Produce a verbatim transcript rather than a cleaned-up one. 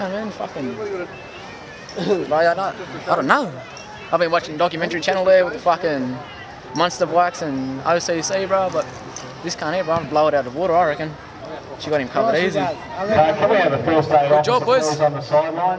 Yeah, man, fucking. Why I not? I don't know. I've been watching documentary channel there with the fucking Monster Blacks and O C C, bro, but this can't here, bro. I'm blow it out of water, I reckon. She got him covered easy. Uh, can we have a first aid officer, boys, on the sideline?